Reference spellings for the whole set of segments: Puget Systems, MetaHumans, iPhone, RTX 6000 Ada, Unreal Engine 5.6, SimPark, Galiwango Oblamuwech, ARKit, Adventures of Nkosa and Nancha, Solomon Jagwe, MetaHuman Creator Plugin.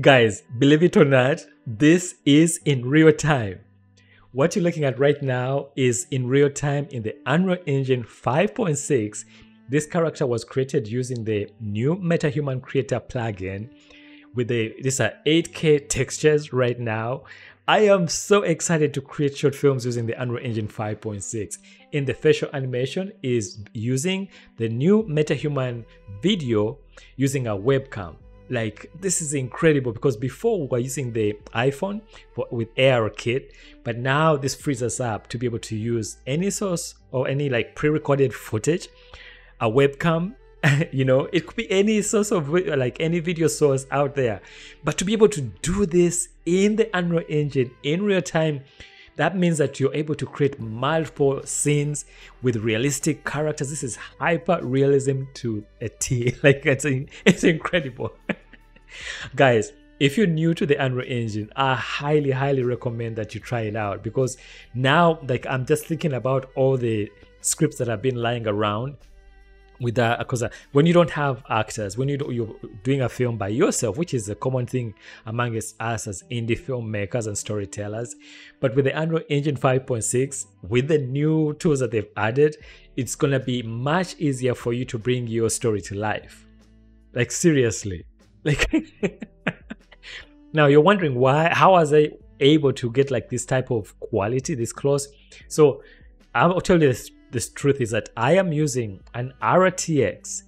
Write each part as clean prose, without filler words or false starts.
Guys, believe it or not, this is in real time. What you're looking at right now is in real time in the Unreal Engine 5.6. This character was created using the new MetaHuman Creator Plugin. With these are 8K textures right now. I am so excited to create short films using the Unreal Engine 5.6. And the facial animation is using the new MetaHuman video using a webcam. Like, this is incredible because before we were using the iPhone with ARKit, but now this frees us up to be able to use any source or any like pre-recorded footage, a webcam. You know, it could be any source of like any video source out there, but to be able to do this in the Unreal Engine in real time, that means that you're able to create multiple scenes with realistic characters. This is hyper realism to a T. Like, it's incredible. Guys, if you're new to the Unreal Engine, I highly recommend that you try it out, because now, like, I'm just thinking about all the scripts that have been lying around. With that, because when you don't have actors, when you're doing a film by yourself, which is a common thing among us as indie filmmakers and storytellers, but with the Unreal Engine 5.6, with the new tools that they've added, it's gonna be much easier for you to bring your story to life. Like, seriously, like. Now you're wondering why? How was I able to get like this type of quality this close? So I'll tell you this. This truth is that I am using an RTX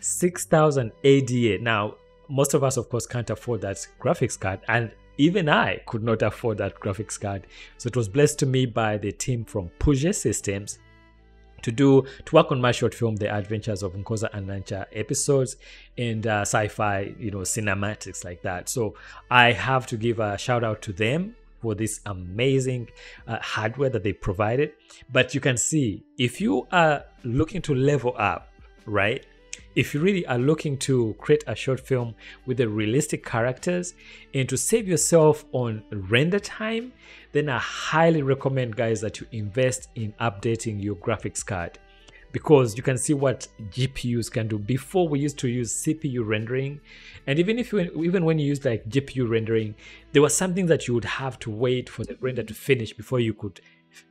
6000 Ada. Now, most of us, of course, can't afford that graphics card, and even I could not afford that graphics card. So it was blessed to me by the team from Puget Systems to work on my short film, The Adventures of Nkosa and Nancha episodes and sci-fi, you know, cinematics like that. So I have to give a shout out to them for this amazing hardware that they provided. But you can see, if you are looking to level up, right? If you really are looking to create a short film with the realistic characters and to save yourself on render time, then I highly recommend, guys, that you invest in updating your graphics card, because you can see what GPUs can do. Before, we used to use CPU rendering, and even when you used like GPU rendering, there was something that you would have to wait for the render to finish before you could,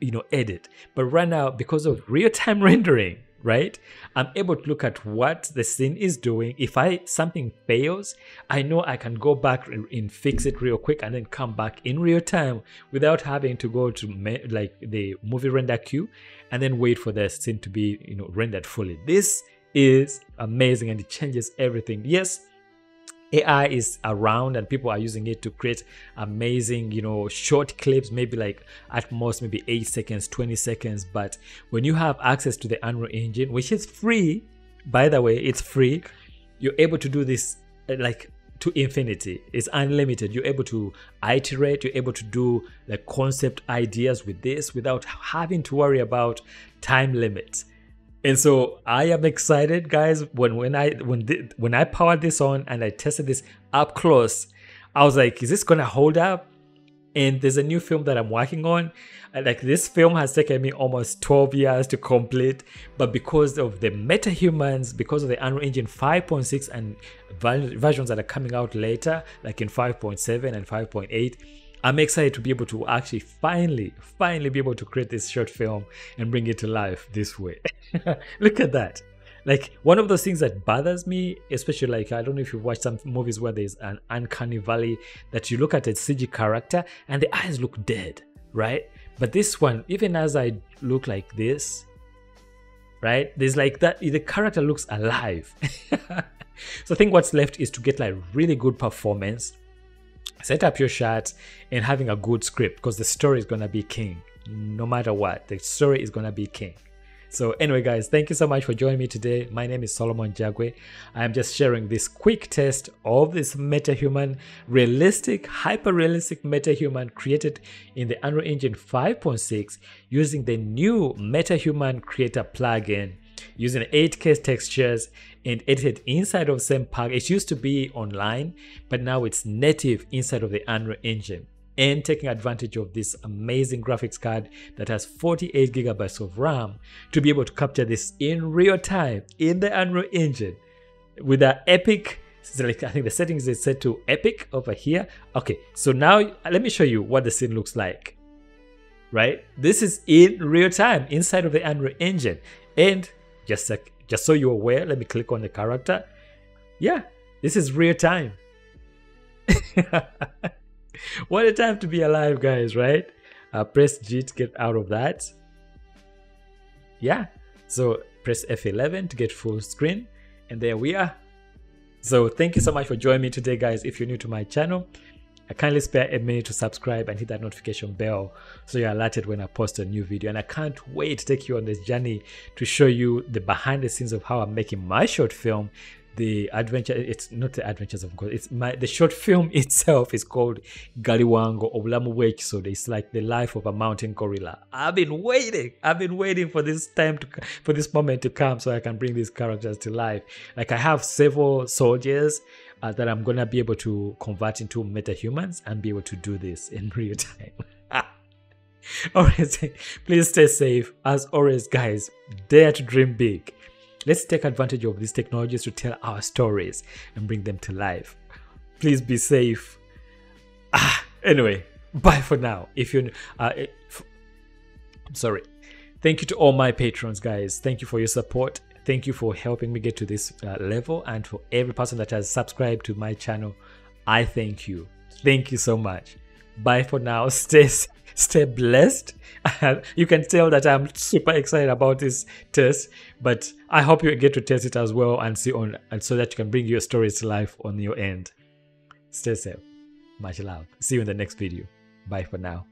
you know, edit. But right now, because of real-time rendering, right, I'm able to look at what the scene is doing. If something fails, I know I can go back and fix it real quick and then come back in real time without having to go to like the movie render queue and then wait for the scene to be, you know, rendered fully. This is amazing, and it changes everything. Yes, AI is around and people are using it to create amazing, you know, short clips, maybe like at most maybe 8 seconds, 20 seconds. But when you have access to the Unreal Engine, which is free, by the way, it's free, you're able to do this like to infinity. It's unlimited. You're able to iterate, you're able to do like concept ideas with this without having to worry about time limits. And so I am excited, guys. When I powered this on and I tested this up close, I was like, is this gonna hold up? And there's a new film that I'm working on. Like, this film has taken me almost 12 years to complete, but because of the MetaHumans, because of the Unreal Engine 5.6 and versions that are coming out later, like in 5.7 and 5.8, I'm excited to be able to actually finally be able to create this short film and bring it to life this way. Look at that. Like, one of those things that bothers me, especially, like, I don't know if you've watched some movies where there's an uncanny valley that you look at a CG character and the eyes look dead, right? But this one, even as I look like this, right, there's like that, the character looks alive. So I think what's left is to get like really good performance, set up your shot, and having a good script, because the story is going to be king. No matter what, the story is going to be king. So anyway, guys, thank you so much for joining me today. My name is Solomon Jagwe. I'm just sharing this quick test of this MetaHuman, hyper-realistic MetaHuman created in the Unreal Engine 5.6 using the new MetaHuman Creator plugin, using 8K textures and edited inside of SimPark. It used to be online, but now it's native inside of the Unreal Engine, and taking advantage of this amazing graphics card that has 48 gigabytes of RAM to be able to capture this in real time in the Unreal Engine with an epic I think the settings is set to epic over here. Okay, so now let me show you what the scene looks like. Right, this is in real time inside of the Unreal Engine, and just so you're aware, let me click on the character. Yeah, this is real time. What a time to be alive, guys, right? Press G to get out of that. Yeah, so press F11 to get full screen, and there we are. So thank you so much for joining me today, guys. If you're new to my channel, I kindly spare a minute to subscribe and hit that notification bell so you're alerted when I post a new video. And I can't wait to take you on this journey to show you the behind the scenes of how I'm making my short film. The adventure, it's not the Adventures of Nkosa, it's the short film itself is called Galiwango Oblamuwech. So it's like the life of a mountain gorilla. I've been waiting for this time to, for this moment to come so I can bring these characters to life. Like I have several soldiers that I'm gonna be able to convert into metahumans and be able to do this in real time. Alright, please stay safe. As always, guys, dare to dream big. Let's take advantage of these technologies to tell our stories and bring them to life. Please be safe. Anyway, bye for now. If you, I'm sorry. Thank you to all my patrons, guys. Thank you for your support. Thank you for helping me get to this level, and for every person that has subscribed to my channel, I thank you. Thank you so much. Bye for now. Stay blessed. You can tell that I'm super excited about this test, but I hope you get to test it as well and see on, and so that you can bring your stories to life on your end. Stay safe. Much love. See you in the next video. Bye for now.